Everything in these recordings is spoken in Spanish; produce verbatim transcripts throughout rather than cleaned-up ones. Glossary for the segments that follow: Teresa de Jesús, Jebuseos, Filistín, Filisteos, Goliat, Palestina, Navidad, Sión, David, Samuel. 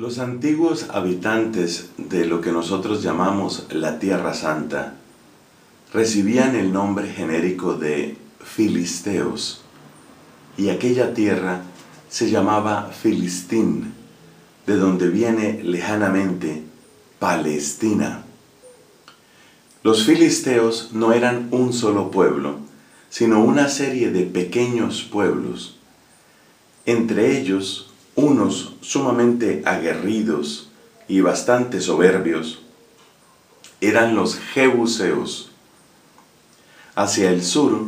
Los antiguos habitantes de lo que nosotros llamamos la Tierra Santa recibían el nombre genérico de Filisteos, y aquella tierra se llamaba Filistín, de donde viene lejanamente Palestina. Los filisteos no eran un solo pueblo, sino una serie de pequeños pueblos, entre ellos unos sumamente aguerridos y bastante soberbios eran los Jebuseos. Hacia el sur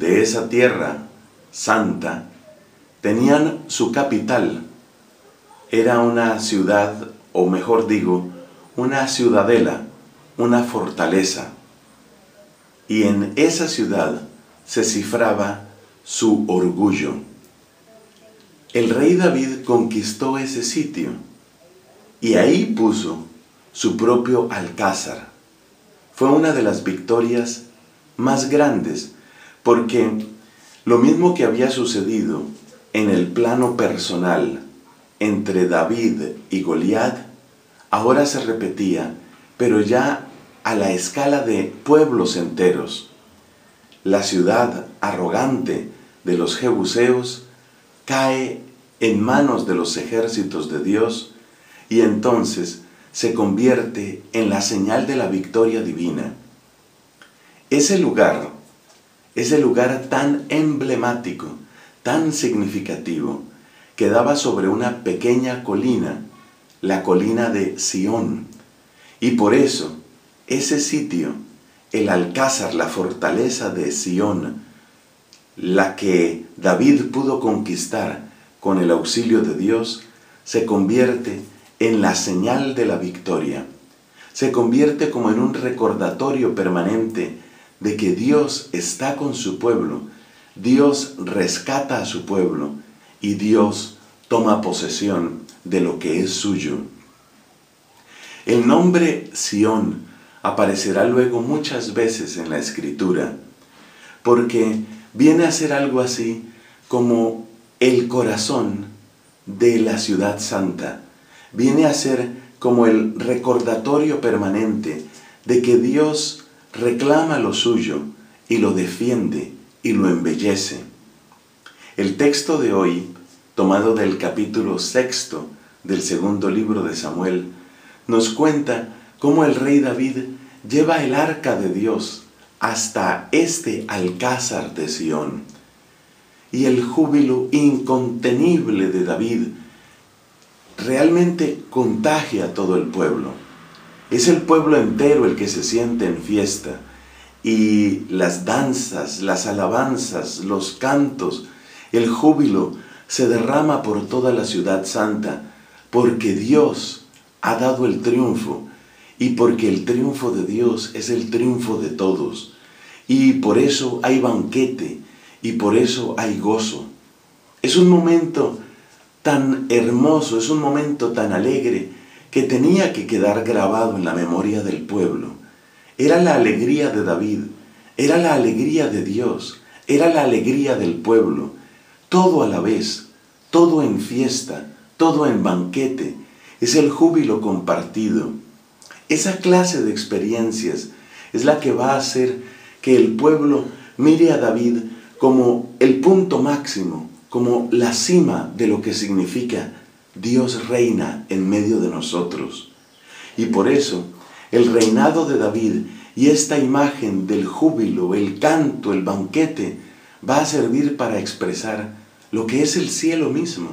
de esa tierra santa tenían su capital. Era una ciudad, o mejor digo, una ciudadela, una fortaleza. Y en esa ciudad se cifraba su orgullo. El rey David conquistó ese sitio y ahí puso su propio alcázar. Fue una de las victorias más grandes, porque lo mismo que había sucedido en el plano personal entre David y Goliat, ahora se repetía, pero ya a la escala de pueblos enteros. La ciudad arrogante de los jebuseos cae en manos de los ejércitos de Dios, y entonces se convierte en la señal de la victoria divina. Ese lugar, ese lugar tan emblemático, tan significativo, quedaba sobre una pequeña colina, la colina de Sión, y por eso ese sitio, el alcázar, la fortaleza de Sión, la que David pudo conquistar con el auxilio de Dios, se convierte en la señal de la victoria. Se convierte como en un recordatorio permanente de que Dios está con su pueblo, Dios rescata a su pueblo y Dios toma posesión de lo que es suyo. El nombre Sión aparecerá luego muchas veces en la Escritura, porque viene a ser algo así como el corazón de la ciudad santa. Viene a ser como el recordatorio permanente de que Dios reclama lo suyo y lo defiende y lo embellece. El texto de hoy, tomado del capítulo sexto del segundo libro de Samuel, nos cuenta cómo el rey David lleva el arca de Dios hasta este alcázar de Sión. Y el júbilo incontenible de David realmente contagia a todo el pueblo. Es el pueblo entero el que se siente en fiesta, y las danzas, las alabanzas, los cantos, el júbilo se derrama por toda la ciudad santa, porque Dios ha dado el triunfo. Y porque el triunfo de Dios es el triunfo de todos. Y por eso hay banquete, y por eso hay gozo. Es un momento tan hermoso, es un momento tan alegre, que tenía que quedar grabado en la memoria del pueblo. Era la alegría de David, era la alegría de Dios, era la alegría del pueblo. Todo a la vez, todo en fiesta, todo en banquete. Es el júbilo compartido. Esa clase de experiencias es la que va a hacer que el pueblo mire a David como el punto máximo, como la cima de lo que significa Dios reina en medio de nosotros. Y por eso el reinado de David y esta imagen del júbilo, el canto, el banquete, va a servir para expresar lo que es el cielo mismo,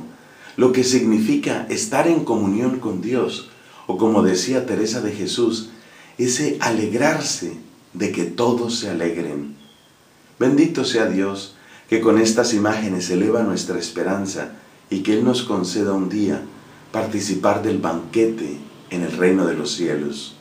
lo que significa estar en comunión con Dios. O como decía Teresa de Jesús, ese alegrarse de que todos se alegren. Bendito sea Dios, que con estas imágenes eleva nuestra esperanza y que Él nos conceda un día participar del banquete en el reino de los cielos.